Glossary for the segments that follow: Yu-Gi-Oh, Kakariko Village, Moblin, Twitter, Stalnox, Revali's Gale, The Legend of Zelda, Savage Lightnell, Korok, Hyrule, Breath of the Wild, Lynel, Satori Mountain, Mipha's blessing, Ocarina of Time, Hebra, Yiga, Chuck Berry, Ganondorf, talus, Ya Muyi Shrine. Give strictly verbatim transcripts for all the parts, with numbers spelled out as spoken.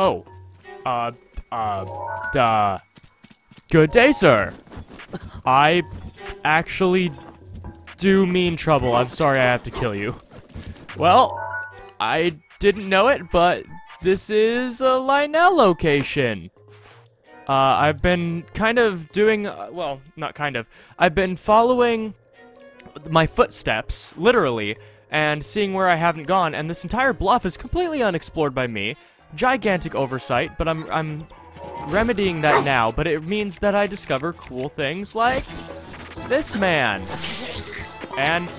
Oh. Uh, uh, duh. Good day, sir. I actually do mean trouble. I'm sorry I have to kill you. Well, I didn't know it, but this is a Lynel location. Uh, I've been kind of doing, uh, well, not kind of. I've been following my footsteps, literally, and seeing where I haven't gone, and this entire bluff is completely unexplored by me. Gigantic oversight, but I'm, I'm remedying that now, but it means that I discover cool things like this man. And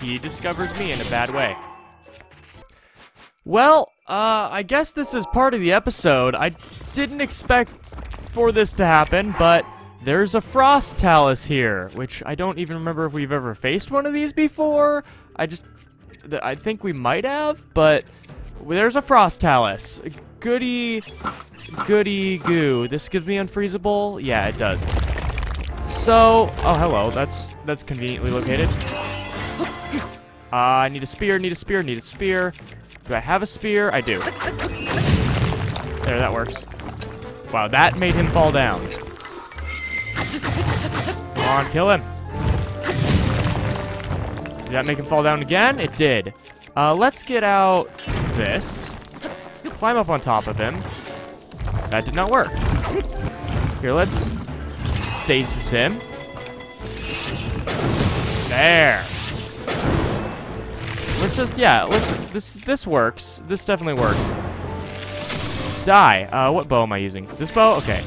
he discovers me in a bad way. Well, uh, I guess this is part of the episode. I didn't expect for this to happen, but there's a frost talus here, which I don't even remember if we've ever faced one of these before. I just, I think we might have, but there's a frost talus. Goody, goody goo. This gives me unfreezable? Yeah, it does. So, oh, hello. That's, that's conveniently located. Uh, I need a spear, need a spear, need a spear. Do I have a spear? I do. There, that works. Wow, that made him fall down. Come on, kill him. Did that make him fall down again? It did. Uh, let's get out this. Climb up on top of him. That did not work. Here, let's stasis him. There. Let's just, yeah, let's, this, this works. This definitely worked. Die. Uh, what bow am I using? This bow? Okay.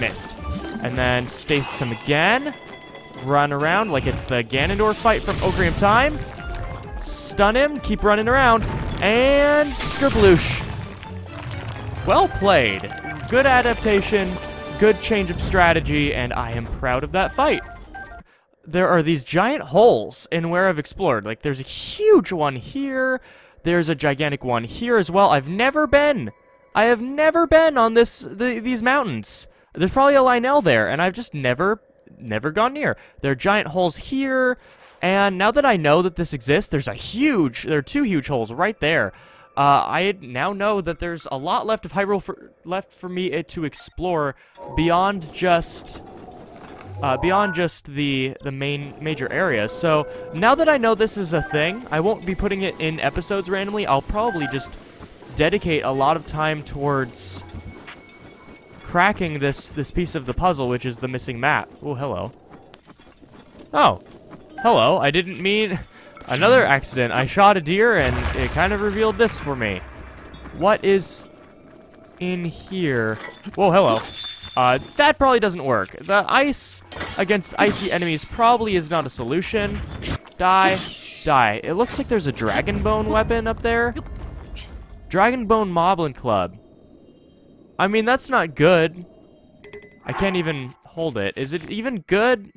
Missed. And then stasis him again. Run around like it's the Ganondorf fight from Ocarina of Time. Stun him. Keep running around. And skirbloosh. Well played. Good adaptation. Good change of strategy. And I am proud of that fight. There are these giant holes in where I've explored. Like, there's a huge one here. There's a gigantic one here as well. I've never been. I have never been on this the, these mountains. There's probably a Lynel there, and I've just never, never gone near. There are giant holes here, and now that I know that this exists, there's a huge, there are two huge holes right there. Uh, I now know that there's a lot left of Hyrule for, left for me to explore beyond just... Uh, beyond just the the main major area. So now that I know this is a thing, I won't be putting it in episodes randomly. I'll probably just dedicate a lot of time towards cracking this this piece of the puzzle, which is the missing map. Oh, hello. Oh, hello. I didn't mean another accident. I shot a deer and it kind of revealed this for me. What is in here? Whoa, hello. Uh, that probably doesn't work. The ice against icy enemies probably is not a solution. Die. Die. It looks like there's a dragon bone weapon up there. Dragon bone moblin club. I mean, that's not good. I can't even hold it. Is it even good?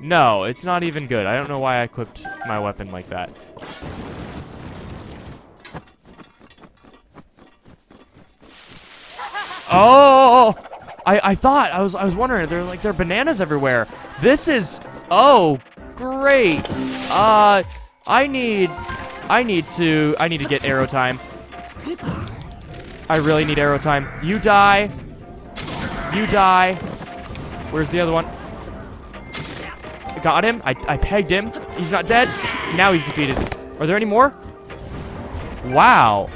No, it's not even good. I don't know why I equipped my weapon like that. Oh, I, I thought, I was I was wondering, they're like, there are bananas everywhere. This is, oh, great. Uh, I need, I need to, I need to get arrow time. I really need arrow time. You die. You die. Where's the other one? Got him. I, I pegged him. He's not dead. Now he's defeated. Are there any more? Wow.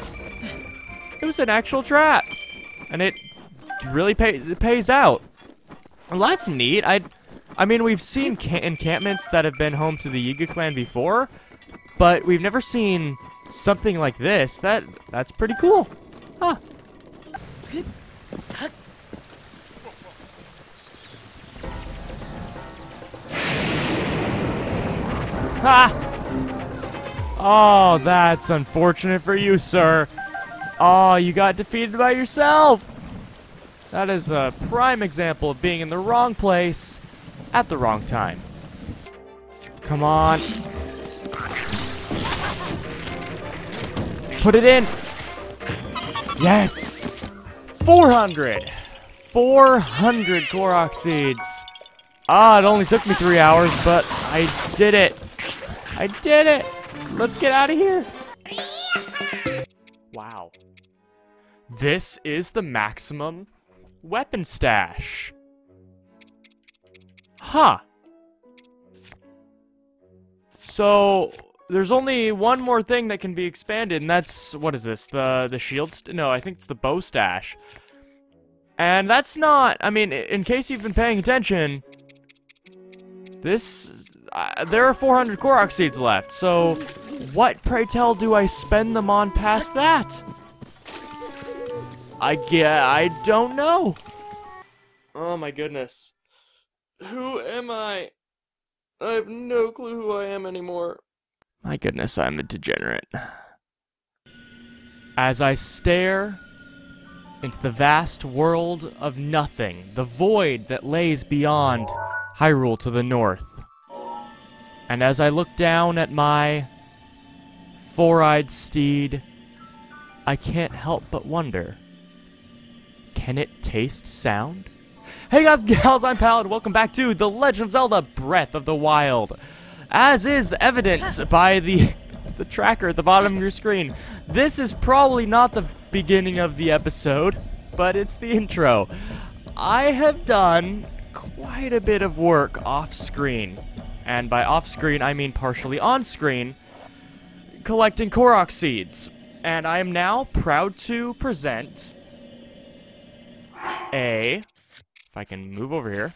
It was an actual trap. And it really pays it pays out. Well, that's neat. I, I mean, we've seen ca encampments that have been home to the Yiga clan before, but we've never seen something like this. That that's pretty cool, huh? Ha! Oh, that's unfortunate for you, sir. Oh, you got defeated by yourself! That is a prime example of being in the wrong place at the wrong time. Come on. Put it in! Yes! four hundred! four hundred Korok seeds! Ah, it only took me three hours, but I did it! I did it! Let's get out of here! Wow. This is the maximum weapon stash. Huh. So, there's only one more thing that can be expanded, and that's... What is this? The the shield... St no, I think it's the bow stash. And that's not... I mean, in case you've been paying attention... This... Uh, there are four hundred Korok seeds left, so... What, pray tell, do I spend them on past that? I yeah, I don't know. Oh my goodness. Who am I? I have no clue who I am anymore. My goodness, I'm a degenerate. As I stare into the vast world of nothing, the void that lays beyond Hyrule to the north, and as I look down at my four-eyed steed, I can't help but wonder, can it taste sound? Hey guys and gals, I'm Pal, and welcome back to The Legend of Zelda Breath of the Wild. As is evidenced by the, the tracker at the bottom of your screen, this is probably not the beginning of the episode, but it's the intro. I have done quite a bit of work off-screen, and by off-screen I mean partially on-screen, collecting Korok seeds, and I am now proud to present a, if I can move over here,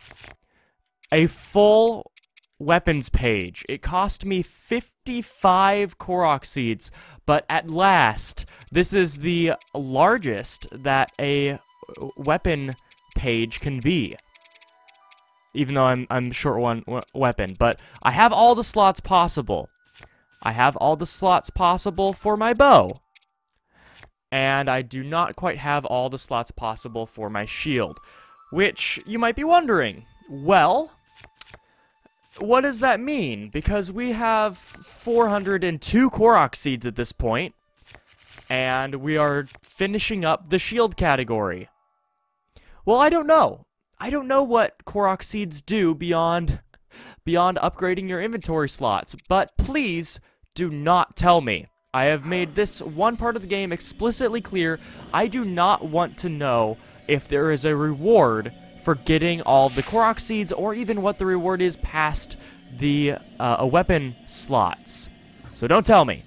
a full weapons page. It cost me fifty-five Korok seeds, but at last, this is the largest that a weapon page can be. Even though I'm, I'm short one weapon, but I have all the slots possible. I have all the slots possible for my bow. And I do not quite have all the slots possible for my shield. Which, you might be wondering, well, what does that mean? Because we have four hundred two Korok seeds at this point, and we are finishing up the shield category. Well, I don't know. I don't know what Korok seeds do beyond... beyond upgrading your inventory slots, but please do not tell me. I have made this one part of the game explicitly clear. I do not want to know if there is a reward for getting all the Korok seeds, or even what the reward is past the uh, a weapon slots. So don't tell me.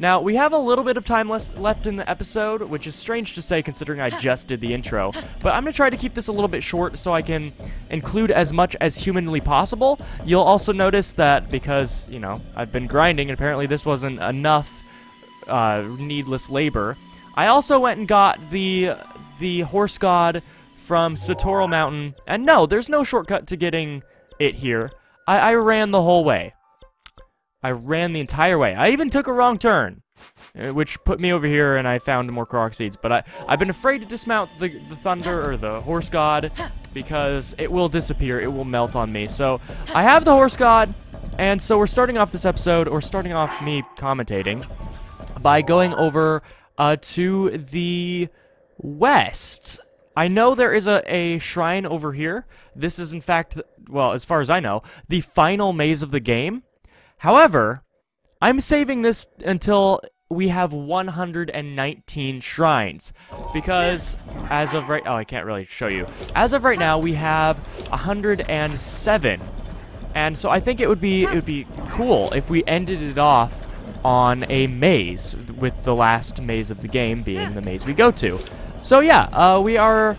Now, we have a little bit of time left in the episode, which is strange to say considering I just did the intro, but I'm going to try to keep this a little bit short so I can include as much as humanly possible. You'll also notice that because, you know, I've been grinding and apparently this wasn't enough uh, needless labor, I also went and got the, the horse god from Satori Mountain, and no, there's no shortcut to getting it here. I, I ran the whole way. I ran the entire way. I even took a wrong turn, which put me over here, and I found more Korok seeds. But I, I've been afraid to dismount the, the thunder, or the horse god, because it will disappear. It will melt on me. So I have the horse god, and so we're starting off this episode, or starting off me commentating, by going over uh, to the west. I know there is a, a shrine over here. This is, in fact, well, as far as I know, the final maze of the game. However, I'm saving this until we have one hundred nineteen shrines, because as of right... Oh, I can't really show you. As of right now, we have one hundred seven, and so I think it would be it would be cool if we ended it off on a maze, with the last maze of the game being the maze we go to. So yeah, uh, we are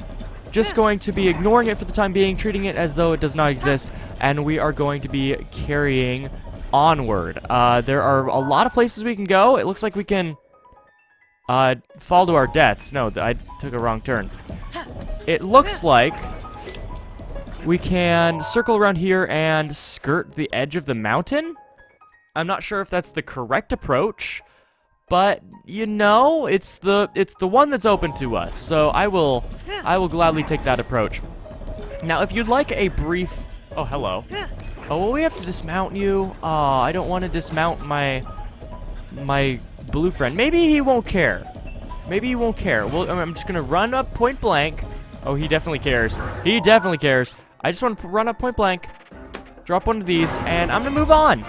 just going to be ignoring it for the time being, treating it as though it does not exist, and we are going to be carrying... onward. Uh, there are a lot of places we can go. It looks like we can uh, fall to our deaths. No, I took a wrong turn. It looks like we can circle around here and skirt the edge of the mountain. I'm not sure if that's the correct approach, but you know, it's the it's the one that's open to us. So I will I will gladly take that approach. Now, if you'd like a brief... Oh, hello. Oh, well, we have to dismount you. Oh, I don't want to dismount my my blue friend. Maybe he won't care. Maybe he won't care. Well, I'm just going to run up point blank. Oh, he definitely cares. He definitely cares. I just want to run up point blank, drop one of these, and I'm going to move on.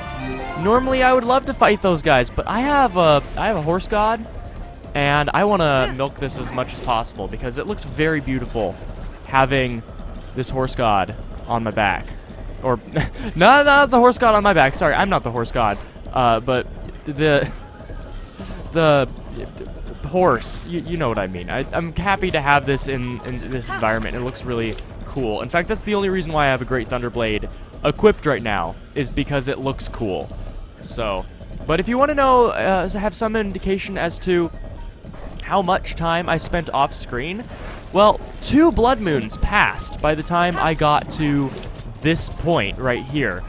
Normally, I would love to fight those guys, but I have a I have a horse god, And I want to milk this as much as possible because it looks very beautiful having this horse god on my back. Or, not, not the horse god on my back. Sorry, I'm not the horse god. Uh, but the the horse, you, you know what I mean. I, I'm happy to have this in, in this environment. It looks really cool. In fact, that's the only reason why I have a Great Thunderblade equipped right now, is because it looks cool. So, but if you want to know, uh, have some indication as to how much time I spent off screen, well, two blood moons passed by the time I got to this point right here,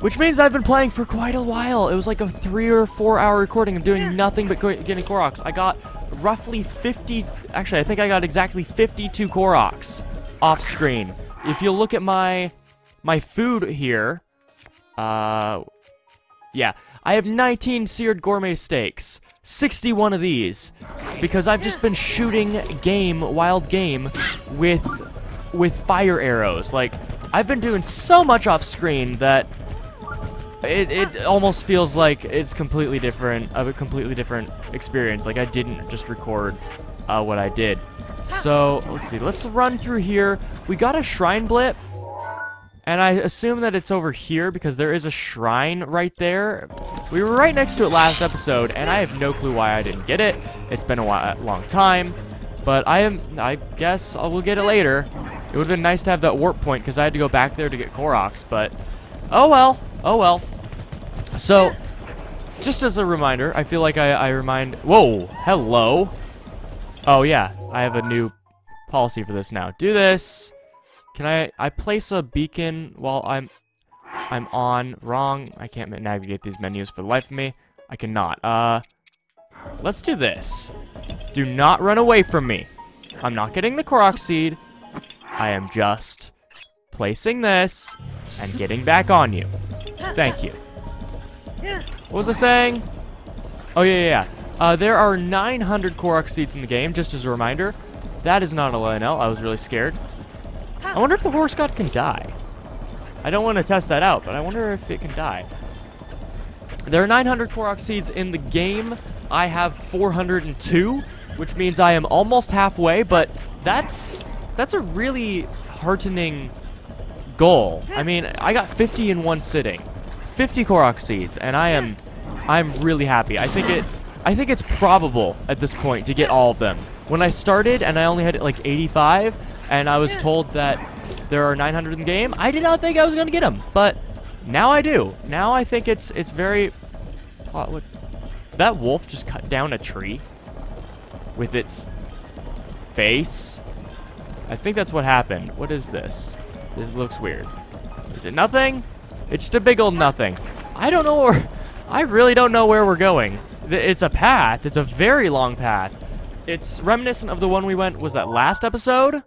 which means I've been playing for quite a while. It was like a three or four hour recording of doing nothing but getting Koroks. I got roughly fifty, actually I think I got exactly fifty-two Koroks off screen. If you look at my my food here, uh, yeah, I have nineteen seared gourmet steaks, sixty-one of these, because I've just been shooting game, wild game, with with fire arrows. Like, I've been doing so much off screen that it, it almost feels like it's completely different, of a completely different experience. Like, I didn't just record uh, what I did. So, let's see, let's run through here. We got a shrine blip, and I assume that it's over here because there is a shrine right there. We were right next to it last episode, and I have no clue why I didn't get it. It's been a while, long time, but I am, I guess I will get it later. It would have been nice to have that warp point because I had to go back there to get Koroks, but oh well, oh well. So, just as a reminder, I feel like I, I remind, whoa, hello. Oh yeah, I have a new policy for this now. Do this. Can I, I place a beacon while I'm, I'm on, wrong. I can't navigate these menus for the life of me. I cannot. Uh, let's do this. Do not run away from me. I'm not getting the Korok seed. I am just placing this and getting back on you. Thank you. What was I saying? Oh yeah, yeah, yeah. Uh, there are nine hundred Korok seeds in the game, just as a reminder. That is not a Lynel. I was really scared. I wonder if the horse god can die. I don't want to test that out, but I wonder if it can die. There are nine hundred Korok seeds in the game. I have four hundred two, which means I am almost halfway, but that's that's a really heartening goal. I mean, I got fifty in one sitting. fifty Korok seeds, and I am I'm really happy. I think it I think it's probable at this point to get all of them. When I started and I only had like eighty-five, and I was told that there are nine hundred in the game, I did not think I was gonna get them, but now I do. Now I think it's it's very. Oh, look, that wolf just cut down a tree with its face. I think that's what happened. What is this? This looks weird. Is it nothing? It's just a big old nothing. I don't know where. I really don't know where we're going. It's a path. It's a very long path. It's reminiscent of the one we went, was that last episode?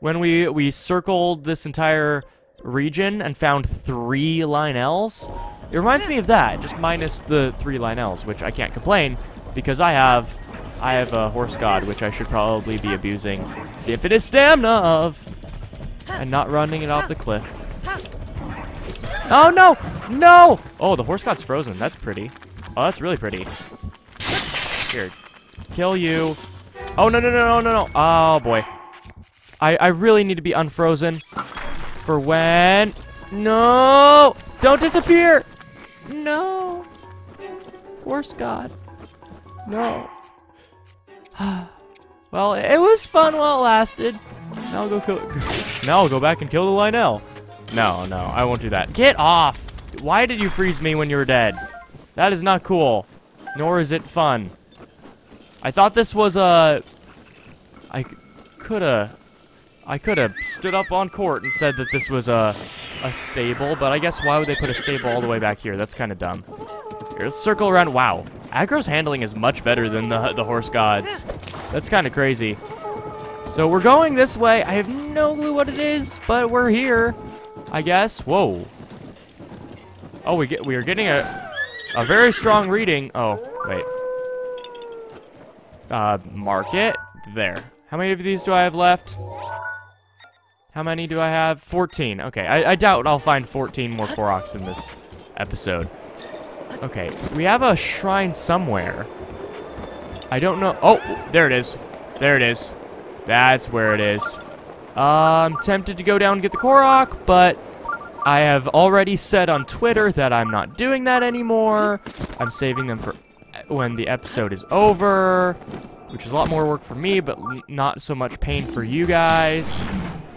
When we, we circled this entire region and found three Lynels. It reminds me of that, just minus the three Lynels, which I can't complain because I have I have a horse god, which I should probably be abusing the infinite stamina of and not running it off the cliff. Oh no, no! Oh, the horse god's frozen. That's pretty. Oh, that's really pretty. Here. Kill you. Oh, no, no, no, no, no, no. Oh, boy. I, I really need to be unfrozen for when... No! Don't disappear! No! Horse god. No. Well, it was fun while it lasted. Now I'll go kill... Now I'll go back and kill the Lynel. No, no, I won't do that. Get off! Why did you freeze me when you were dead? That is not cool. Nor is it fun. I thought this was a... I coulda... I coulda stood up on court and said that this was a, a stable, but I guess why would they put a stable all the way back here? That's kind of dumb. Here, let's circle around. Wow. Aggro's handling is much better than the, the horse gods. That's kind of crazy. So we're going this way. I have no clue what it is, but we're here, I guess. Whoa. Oh, we get, we are getting a, a very strong reading. Oh, wait. Uh, mark it. There. How many of these do I have left? How many do I have? fourteen. Okay, I, I doubt I'll find fourteen more Koroks in this episode. Okay, we have a shrine somewhere. I don't know. Oh, there it is. There it is. That's where it is. Uh, I'm tempted to go down and get the Korok, but I have already said on Twitter that I'm not doing that anymore. I'm saving them for when the episode is over, which is a lot more work for me, but not so much pain for you guys.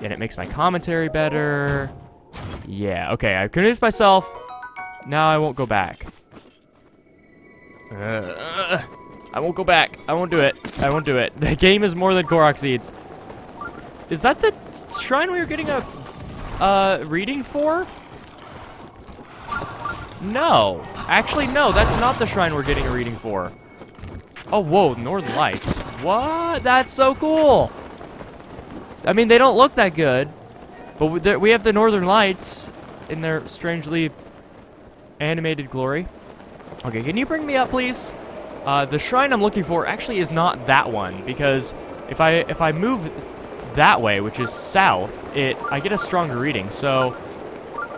And it makes my commentary better. Yeah, okay, I convinced myself. Now I won't go back. Uh, I won't go back. I won't do it. I won't do it. The game is more than Korok seeds. Is that the shrine we were getting a uh, reading for? No. Actually, no, that's not the shrine we're getting a reading for. Oh, whoa, Northern Lights. What? That's so cool. I mean, they don't look that good, but we have the Northern Lights in their strangely animated glory. Okay, can you bring me up, please? Uh, the shrine I'm looking for actually is not that one, because if I if I move that way, which is south, it I get a stronger reading. So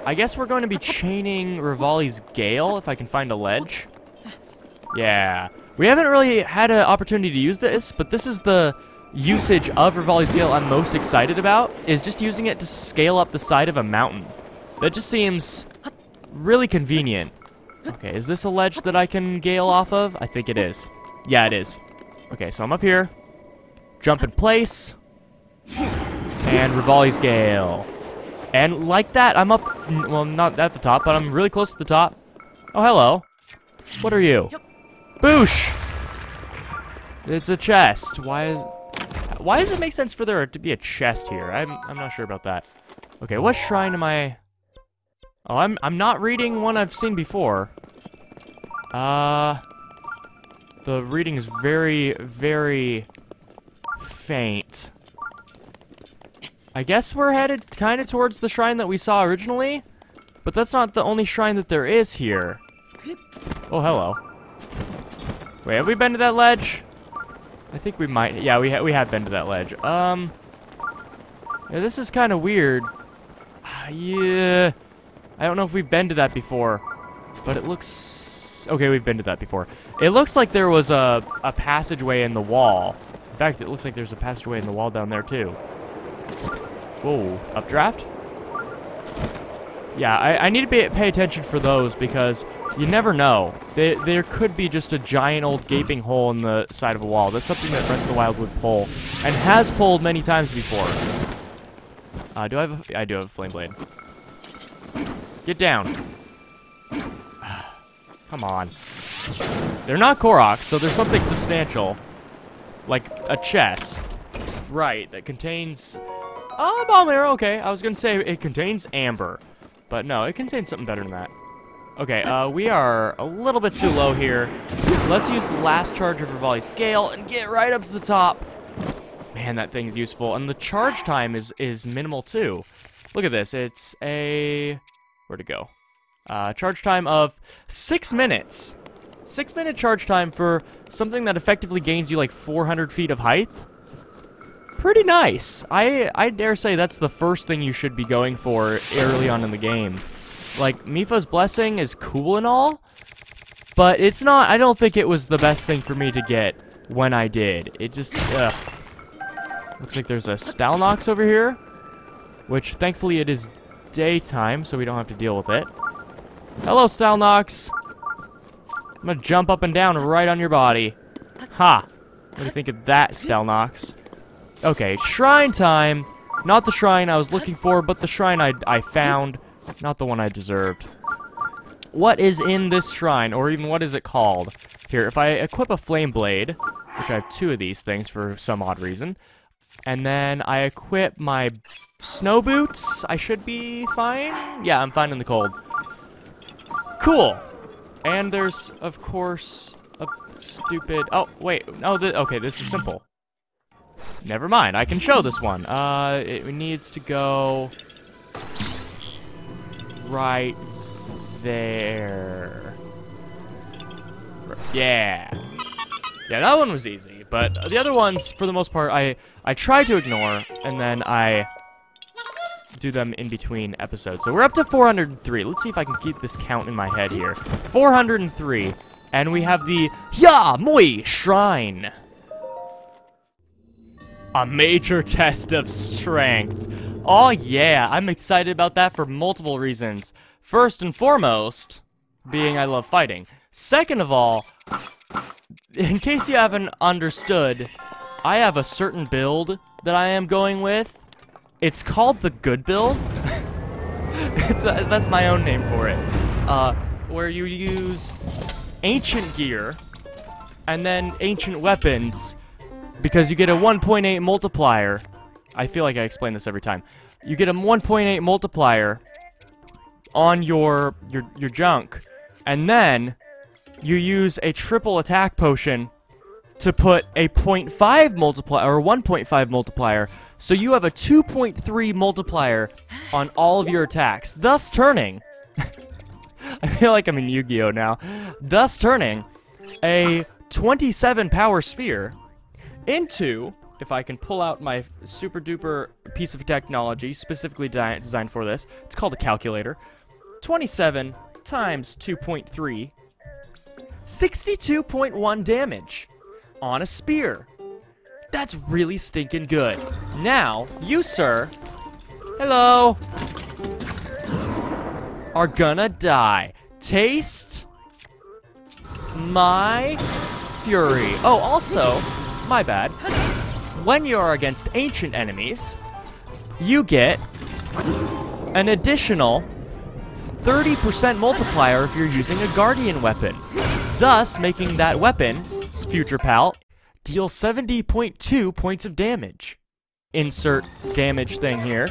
I guess we're going to be chaining Revali's Gale if I can find a ledge. Yeah, we haven't really had an opportunity to use this, but this is the usage of Revali's Gale I'm most excited about, is just using it to scale up the side of a mountain. That just seems really convenient. Okay, is this a ledge that I can gale off of? I think it is. Yeah, it is. Okay, so I'm up here. Jump in place. And Revali's Gale. And like that, I'm up... Well, not at the top, but I'm really close to the top. Oh, hello. What are you? Boosh! It's a chest. Why is... Why does it make sense for there to be a chest here? I'm, I'm not sure about that. Okay, what shrine am I... Oh, I'm, I'm not reading one I've seen before. Uh, the reading is very, very faint. I guess we're headed kind of towards the shrine that we saw originally, but that's not the only shrine that there is here. Oh, hello. Wait, have we been to that ledge? I think we might. Yeah, we, ha we have been to that ledge. Um, yeah, this is kind of weird. Yeah... I don't know if we've been to that before, but it looks... Okay, we've been to that before. It looks like there was a, a passageway in the wall. In fact, it looks like there's a passageway in the wall down there, too. Whoa, updraft? Yeah, I, I need to be, pay attention for those because you never know. They, there could be just a giant old gaping hole in the side of a wall. That's something that Breath of the Wild would pull, and has pulled many times before. Uh, do I have a, I do have a flame blade. Get down. Come on. They're not Koroks, so there's something substantial. Like a chest. Right, that contains... Oh, ball marrow, okay. I was going to say it contains amber. But no, it contains something better than that. Okay, uh, we are a little bit too low here. Let's use the last charge of Revali's Gale and get right up to the top. Man, that thing's useful. And the charge time is, is minimal, too. Look at this. It's a... Where'd it go? Uh, charge time of six minutes. Six minute charge time for something that effectively gains you like four hundred feet of height. Pretty nice. I, I dare say that's the first thing you should be going for early on in the game. Like, Mipha's blessing is cool and all, but it's not, I don't think it was the best thing for me to get when I did. It just, ugh. Looks like there's a Stalnox over here, which thankfully it is daytime, so we don't have to deal with it. Hello, Stalnox. I'm gonna jump up and down right on your body. Ha! What do you think of that, Stalnox? Okay, shrine time. Not the shrine I was looking for, but the shrine I, I found. Not the one I deserved. What is in this shrine, or even what is it called? Here, if I equip a flame blade, which I have two of these things for some odd reason, and then I equip my snow boots, I should be fine. Yeah, I'm fine in the cold. Cool. And there's, of course, a stupid... Oh, wait. No, th okay, this is simple. Never mind. I can show this one. Uh, it needs to go... right there. Yeah. Yeah, that one was easy. But the other ones, for the most part, I, I try to ignore, and then I do them in between episodes. So we're up to four hundred three. Let's see if I can keep this count in my head here. four hundred three. And we have the Ya Muyi Shrine. A major test of strength. Oh yeah, I'm excited about that for multiple reasons. First and foremost, being I love fighting. Second of all, in case you haven't understood, I have a certain build that I am going with. It's called the good build. It's a, that's my own name for it. Uh, where you use ancient gear and then ancient weapons because you get a one point eight multiplier. I feel like I explain this every time. You get a one point eight multiplier on your, your your junk, and then you use a triple attack potion to put a zero point five multiplier or one point five multiplier, so you have a two point three multiplier on all of your attacks, thus turning I feel like I'm in Yu-Gi-Oh now, thus turning a twenty-seven power spear into, if I can pull out my super duper piece of technology specifically designed for this, it's called a calculator, twenty-seven times two point three, sixty-two point one damage on a spear. That's really stinking good. Now, you, sir, hello, are gonna die. Taste my fury. Oh, also, my bad. When you are against ancient enemies, you get an additional thirty percent multiplier if you're using a guardian weapon, thus making that weapon's future pal deal seventy point two points of damage. Insert damage thing here.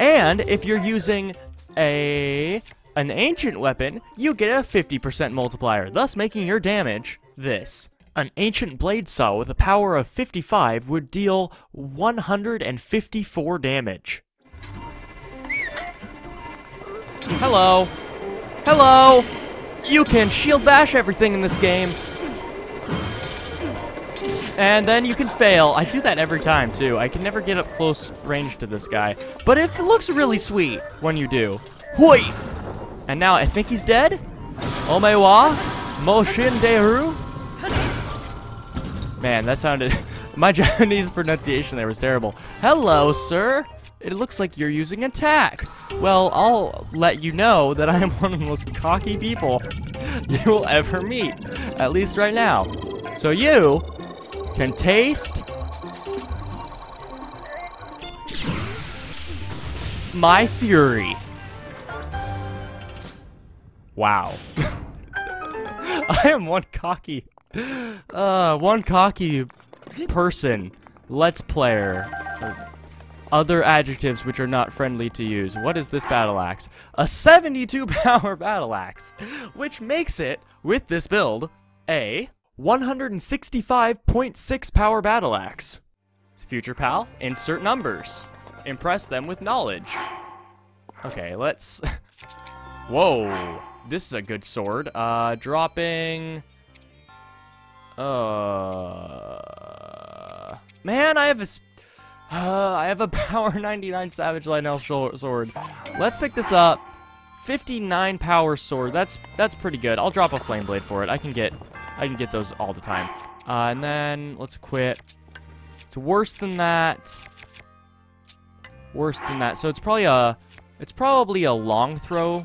And if you're using a an ancient weapon, you get a fifty percent multiplier, thus making your damage this. An ancient blade saw with a power of fifty-five would deal one hundred fifty-four damage. Hello. Hello. You can shield bash everything in this game. And then you can fail. I do that every time, too. I can never get up close range to this guy. But it looks really sweet when you do. Hoi! And now I think he's dead. Omewa. Moshin Deru. Man, that sounded... My Japanese pronunciation there was terrible. Hello, sir. It looks like you're using attack. Well, I'll let you know that I am one of the most cocky people you will ever meet. At least right now. So you can taste my fury. Wow. I am one cocky... Uh, one cocky person, let's player, or other adjectives which are not friendly to use. What is this battle axe? A seventy-two power battle axe, which makes it, with this build, a one hundred sixty-five point six power battle axe. Future pal, insert numbers. Impress them with knowledge. Okay, let's... Whoa, this is a good sword. Uh, dropping... Uh, man, I have a, uh, I have a power ninety-nine Savage Lightnell sword. Let's pick this up. fifty-nine power sword. That's that's pretty good. I'll drop a flame blade for it. I can get, I can get those all the time. Uh, and then let's equip. It's worse than that. Worse than that. So it's probably a, it's probably a long throw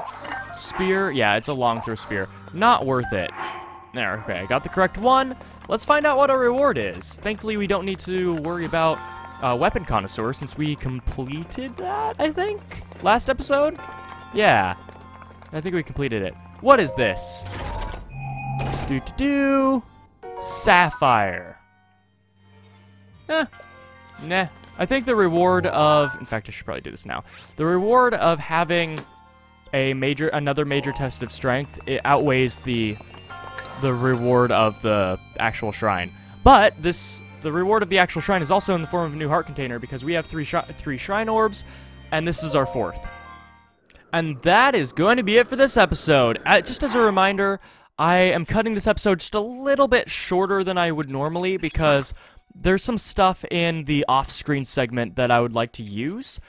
spear. Yeah, it's a long throw spear. Not worth it. There, okay, I got the correct one. Let's find out what our reward is. Thankfully, we don't need to worry about uh, Weapon Connoisseur since we completed that, I think? Last episode? Yeah, I think we completed it. What is this? Do-do-do. Sapphire. Eh. Nah. I think the reward of... In fact, I should probably do this now. The reward of having a major, another major test of strength, it outweighs the... the reward of the actual shrine. But this the reward of the actual shrine is also in the form of a new heart container because we have three shri three shrine orbs, and this is our fourth. And that is going to be it for this episode. Uh, just as a reminder, I am cutting this episode just a little bit shorter than I would normally because there's some stuff in the off-screen segment that I would like to use.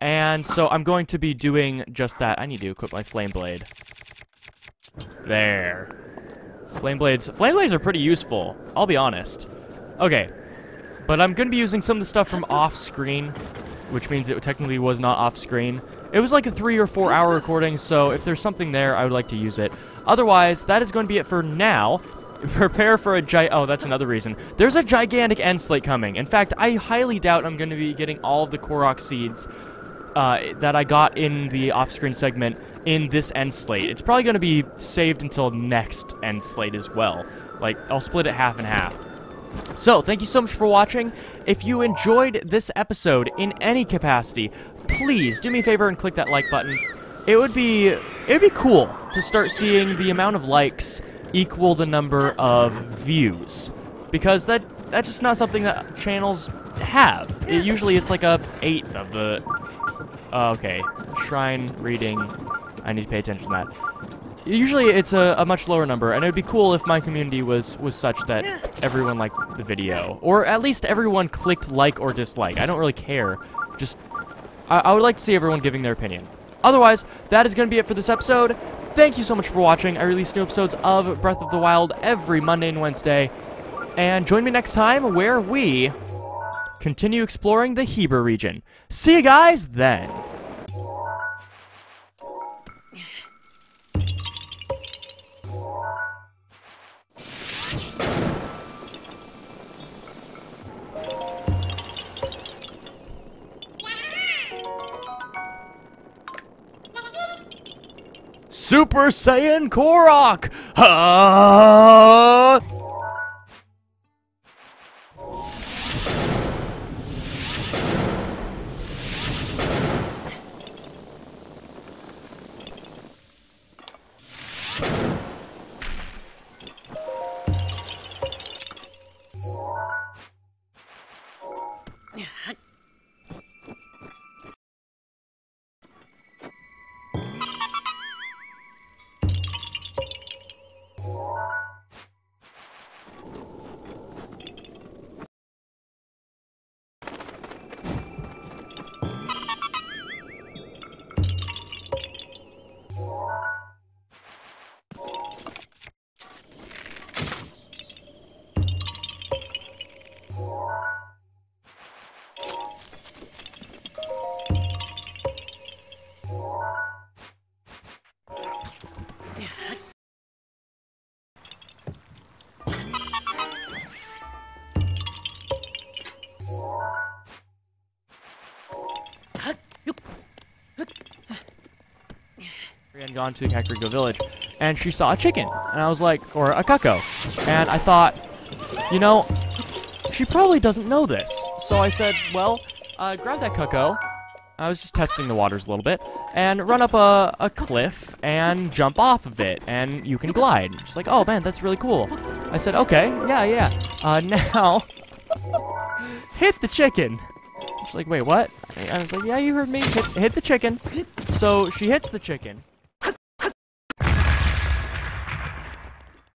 And so I'm going to be doing just that. I need to equip my flame blade. There. Flame blades. Flame blades are pretty useful, I'll be honest. Okay, but I'm going to be using some of the stuff from off-screen, which means it technically was not off-screen. It was like a three or four hour recording, so if there's something there, I would like to use it. Otherwise, that is going to be it for now. Prepare for a gi- oh, that's another reason. There's a gigantic end slate coming. In fact, I highly doubt I'm going to be getting all of the Korok seeds uh, that I got in the off-screen segment in this end slate. It's probably going to be saved until next end slate as well. Like, I'll split it half and half. So, thank you so much for watching. If you enjoyed this episode in any capacity, please do me a favor and click that like button. It would be, it would be cool to start seeing the amount of likes equal the number of views, because that that's just not something that channels have. It, usually it's like a eighth of the... Oh, okay, shrine reading. I need to pay attention to that. Usually it's a, a much lower number, and it would be cool if my community was, was such that everyone liked the video. Or at least everyone clicked like or dislike. I don't really care. Just, I, I would like to see everyone giving their opinion. Otherwise, that is going to be it for this episode. Thank you so much for watching. I release new episodes of Breath of the Wild every Monday and Wednesday. And join me next time where we continue exploring the Hebra region. See you guys then. Super Saiyan Korok! Ah! And gone to Kakariko Village, and she saw a chicken, and I was like, or a kako, and I thought, you know, she probably doesn't know this, so I said, well, uh, grab that kako, I was just testing the waters a little bit, and run up a, a cliff, and jump off of it, and you can glide. She's like, oh man, that's really cool. I said, okay, yeah, yeah, uh, now, hit the chicken. She's like, wait, what? I was like, yeah, you heard me, hit, hit the chicken. So she hits the chicken.